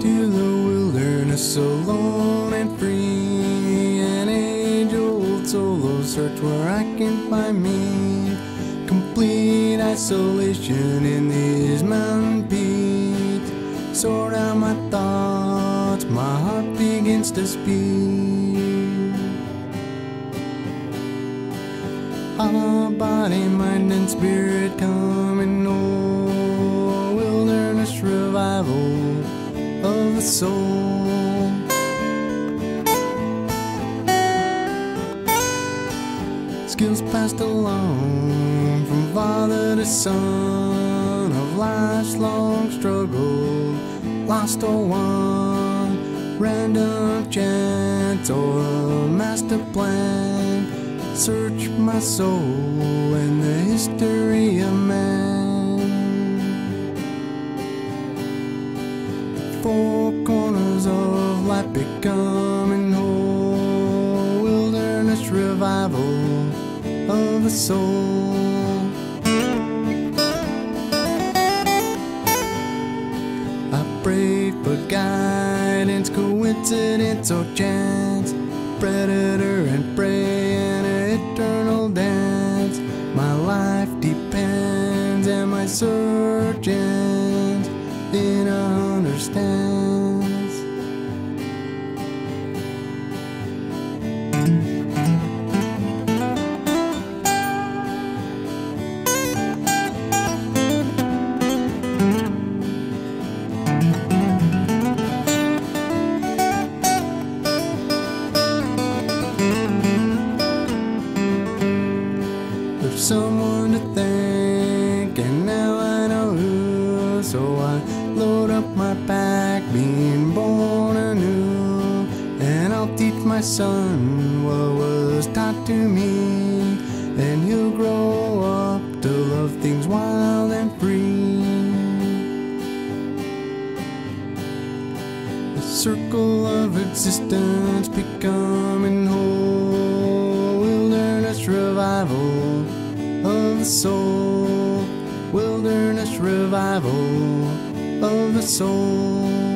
to the wilderness alone and free, an age-old solo search where I can find me, complete isolation in these mountain peaks, sort out my thoughts, my heart begins to speak, our body, mind, and spirit come and know, wilderness revival of the soul. Skills passed along from father to son, of life's long struggle, lost or won, random chance or a master plan. Search my soul and the history of man. Four corners of life becoming whole, wilderness revival of the soul. I prayed for guidance, coincidence or chance, predator and prey in an eternal dance. My life depends and my search ends in a there's someone to thank, and now I know who, so I load up my back, being born anew, and I'll teach my son what was taught to me, and he'll grow up to love things wild and free. The circle of existence becoming whole, wilderness revival of the soul, wilderness revival of the soul.